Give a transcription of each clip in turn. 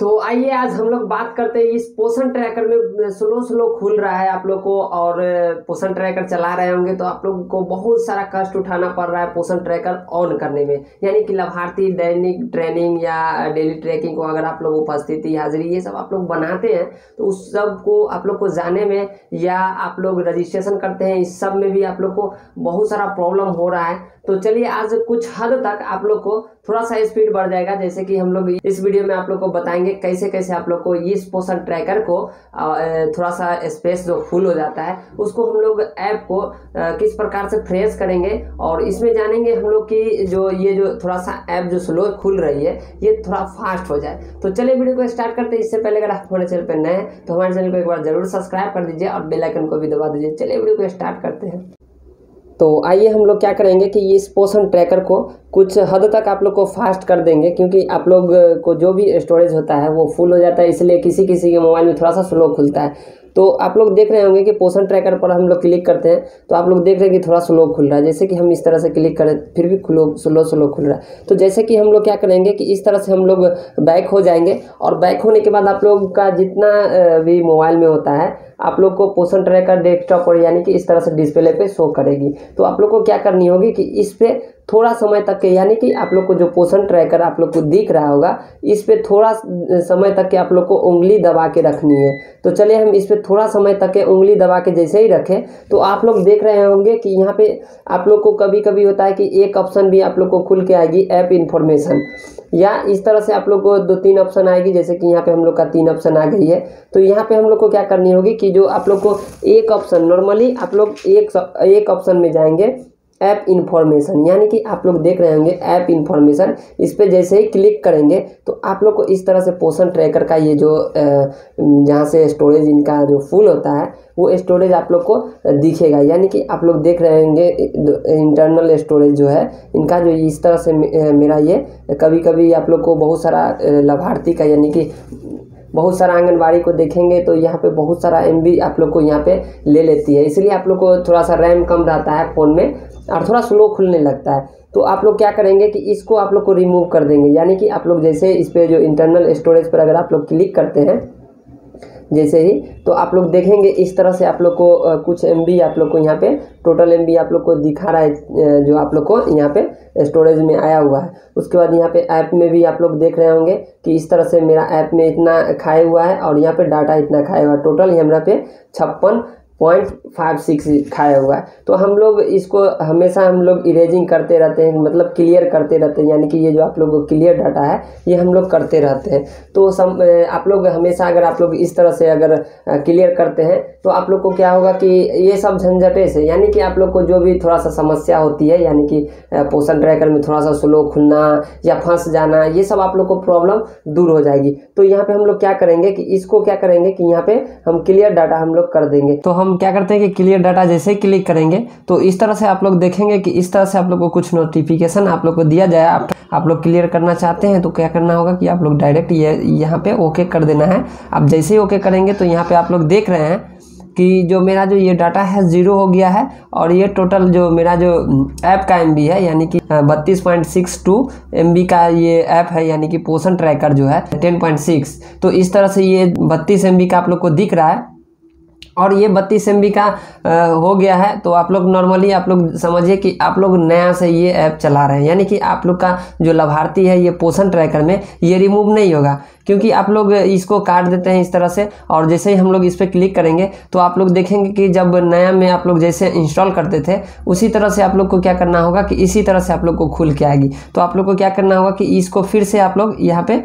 तो आइए आज हम लोग बात करते हैं इस पोषण ट्रैकर में। स्लो खुल रहा है आप लोग को, और पोषण ट्रैकर चला रहे होंगे तो आप लोग को बहुत सारा कष्ट उठाना पड़ रहा है पोषण ट्रैकर ऑन करने में, यानी कि लाभार्थी दैनिक ट्रेनिंग या डेली ट्रैकिंग को अगर आप लोग उपस्थिति हाजिरी ये सब आप लोग बनाते हैं तो उस सब को आप लोग को जाने में या आप लोग रजिस्ट्रेशन करते हैं इस सब में भी आप लोग को बहुत सारा प्रॉब्लम हो रहा है। तो चलिए आज कुछ हद तक आप लोग को थोड़ा सा स्पीड बढ़ जाएगा, जैसे कि हम लोग इस वीडियो में आप लोग को बताएंगे कैसे कैसे आप लोग को इस पोषण ट्रैकर को थोड़ा सा स्पेस जो फुल हो जाता है उसको हम लोग ऐप को किस प्रकार से फ्रेश करेंगे। और इसमें जानेंगे हम लोग कि जो थोड़ा सा ऐप जो स्लो खुल रही है ये थोड़ा फास्ट हो जाए। तो चलिए वीडियो को स्टार्ट करते हैं। इससे पहले अगर आप हमारे चैनल पर नए हैं तो हमारे चैनल को एक बार जरूर सब्सक्राइब कर दीजिए और बेल आइकन को भी दबा दीजिए। चलिए वीडियो को स्टार्ट करते हैं। तो आइए हम लोग क्या करेंगे कि इस पोषण ट्रैकर को कुछ हद तक आप लोग को फास्ट कर देंगे, क्योंकि आप लोग को जो भी स्टोरेज होता है वो फुल हो जाता है, इसलिए किसी किसी के मोबाइल में थोड़ा सा स्लो खुलता है। तो आप लोग देख रहे होंगे कि पोषण ट्रैकर पर हम लोग क्लिक करते हैं तो आप लोग देख रहे हैं कि थोड़ा स्लो खुल रहा है। जैसे कि हम इस तरह से क्लिक करें फिर भी स्लो खुल रहा है। तो जैसे कि हम लोग क्या करेंगे कि इस तरह से हम लोग बैक हो जाएंगे, और बैक होने के बाद आप लोग का जितना भी मोबाइल में होता है आप लोग को पोषण ट्रैकर डेस्कटॉप पर यानी कि इस तरह से डिस्प्ले पे शो करेगी। तो आप लोग को क्या करनी होगी कि इस पर थोड़ा समय तक के, यानी कि आप लोग को जो पोषण ट्रैकर आप लोग को दिख रहा होगा इस पर थोड़ा समय तक के आप लोग को उंगली दबा के रखनी है। तो चलिए हम इस पर थोड़ा समय तक के उंगली दबा के जैसे ही रखें तो आप लोग देख रहे होंगे कि यहाँ पे आप लोग को कभी कभी होता है कि एक ऑप्शन भी आप लोग को खुल के आएगी ऐप इन्फॉर्मेशन, या इस तरह से आप लोग को 2-3 ऑप्शन आएगी। जैसे कि यहाँ पे हम लोग का 3 ऑप्शन आ गई है। तो यहाँ पे हम लोग को क्या करनी होगी कि जो आप लोग को एक ऑप्शन, नॉर्मली आप लोग एक ऑप्शन में जाएंगे ऐप इन्फॉर्मेशन, यानी कि आप लोग देख रहे होंगे ऐप इन्फॉर्मेशन, इस पर जैसे ही क्लिक करेंगे तो आप लोग को इस तरह से पोषण ट्रैकर का ये जो जहाँ से स्टोरेज इनका जो फुल होता है वो स्टोरेज आप लोग को दिखेगा। यानी कि आप लोग देख रहे होंगे इंटरनल स्टोरेज जो है इनका जो इस तरह से मेरा ये कभी कभी आप लोग को बहुत सारा लाभार्थी का यानी कि बहुत सारा आंगनबाड़ी को देखेंगे तो यहाँ पे बहुत सारा MB आप लोग को यहाँ पे ले लेती है, इसलिए आप लोग को थोड़ा सा रैम कम रहता है फ़ोन में और थोड़ा स्लो खुलने लगता है। तो आप लोग क्या करेंगे कि इसको आप लोग को रिमूव कर देंगे, यानी कि आप लोग जैसे इस पर जो इंटरनल स्टोरेज पर अगर आप लोग क्लिक करते हैं जैसे ही तो आप लोग देखेंगे इस तरह से आप लोग को कुछ MB आप लोग को यहाँ पे टोटल MB आप लोग को दिखा रहा है जो आप लोग को यहाँ पे स्टोरेज में आया हुआ है। उसके बाद यहाँ पे ऐप में भी आप लोग देख रहे होंगे कि इस तरह से मेरा ऐप में इतना खाए हुआ है और यहाँ पे डाटा इतना खाए हुआ है, टोटल यहाँ पे 56.56 खाया हुआ है। तो हम लोग इसको हमेशा हम लोग इरेजिंग करते रहते हैं, मतलब क्लियर करते रहते हैं, यानी कि ये जो आप लोग को क्लियर डाटा है ये हम लोग करते रहते हैं। तो आप लोग हमेशा अगर आप लोग इस तरह से अगर क्लियर करते हैं तो आप लोग को क्या होगा कि ये सब झंझटे से, यानी कि आप लोग को जो भी थोड़ा सा समस्या होती है, यानी कि पोषण ट्रैकर में थोड़ा सा स्लो खुलना या फंस जाना, ये सब आप लोग को प्रॉब्लम दूर हो जाएगी। तो यहाँ पर हम लोग क्या करेंगे कि इसको क्या करेंगे कि यहाँ पर हम क्लियर डाटा हम लोग कर देंगे। तो हम क्या करते हैं कि क्लियर डाटा जैसे ही क्लिक करेंगे तो इस तरह से आप लोग देखेंगे कि इस तरह से आप लोग को कुछ नोटिफिकेशन आप लोग को दिया जाए। आप लोग क्लियर करना चाहते हैं तो क्या करना होगा कि आप लोग डायरेक्ट यहाँ पे ओके कर देना है। आप जैसे ही ओके करेंगे तो यहाँ पे आप लोग देख रहे हैं कि जो मेरा जो ये डाटा है 0 हो गया है, और ये टोटल जो मेरा जो ऐप का MB है यानी कि 32.62 MB का ये ऐप है, यानी कि पोषण ट्रैकर जो है 10.6। तो इस तरह से ये 32 MB का आप लोग को दिख रहा है और ये 32 MB का हो गया है। तो आप लोग नॉर्मली आप लोग समझिए कि आप लोग नया से ये ऐप चला रहे हैं, यानी कि आप लोग का जो लाभार्थी है ये पोषण ट्रैकर में ये रिमूव नहीं होगा, क्योंकि आप लोग इसको काट देते हैं इस तरह से। और जैसे ही हम लोग इस पर क्लिक करेंगे तो आप लोग देखेंगे कि जब नया में आप लोग जैसे इंस्टॉल करते थे उसी तरह से आप लोग को क्या करना होगा कि इसी तरह से आप लोग को खुल के आएगी। तो आप लोग को क्या करना होगा कि इसको फिर से आप लोग यहाँ पे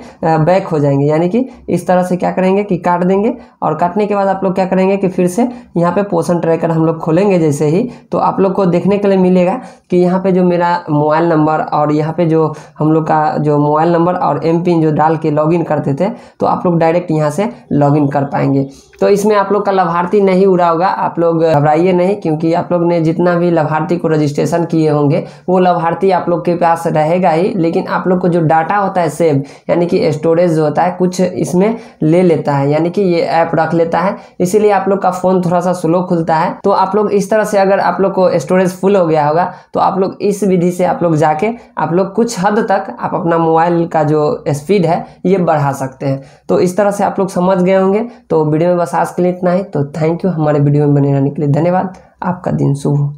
बैक हो जाएंगे, यानी कि इस तरह से क्या करेंगे कि काट देंगे। और काटने के बाद आप लोग क्या करेंगे कि फिर से यहाँ पे पोषण ट्रैकर हम लोग खोलेंगे जैसे ही, तो आप लोग को देखने के लिए मिलेगा कि यहाँ पे जो मेरा मोबाइल नंबर और यहाँ पे जो हम लोग का जो मोबाइल नंबर और MPIN जो डाल के लॉगिन करते थे तो आप लोग डायरेक्ट यहाँ से लॉगिन कर पाएंगे। तो इसमें आप लोग का लाभार्थी नहीं उड़ा होगा, आप लोग घबराइए नहीं, क्योंकि आप लोग ने जितना भी लाभार्थी को रजिस्ट्रेशन किए होंगे वो लाभार्थी आप लोग के पास रहेगा ही, लेकिन आप लोग को जो डाटा होता है सेव यानी कि स्टोरेज जो होता है कुछ इसमें ले लेता है, यानी कि ये ऐप रख लेता है, इसीलिए आप लोग का फ़ोन थोड़ा सा स्लो खुलता है। तो आप लोग इस तरह से अगर आप लोग को स्टोरेज फुल हो गया होगा तो आप लोग इस विधि से आप लोग जाके आप लोग कुछ हद तक आप अपना मोबाइल का जो स्पीड है ये बढ़ा सकते हैं। तो इस तरह से आप लोग समझ गए होंगे। तो वीडियो में बस आज के लिए इतना ही। तो थैंक यू, हमारे वीडियो में बने रहने के लिए धन्यवाद। आपका दिन शुभ हो।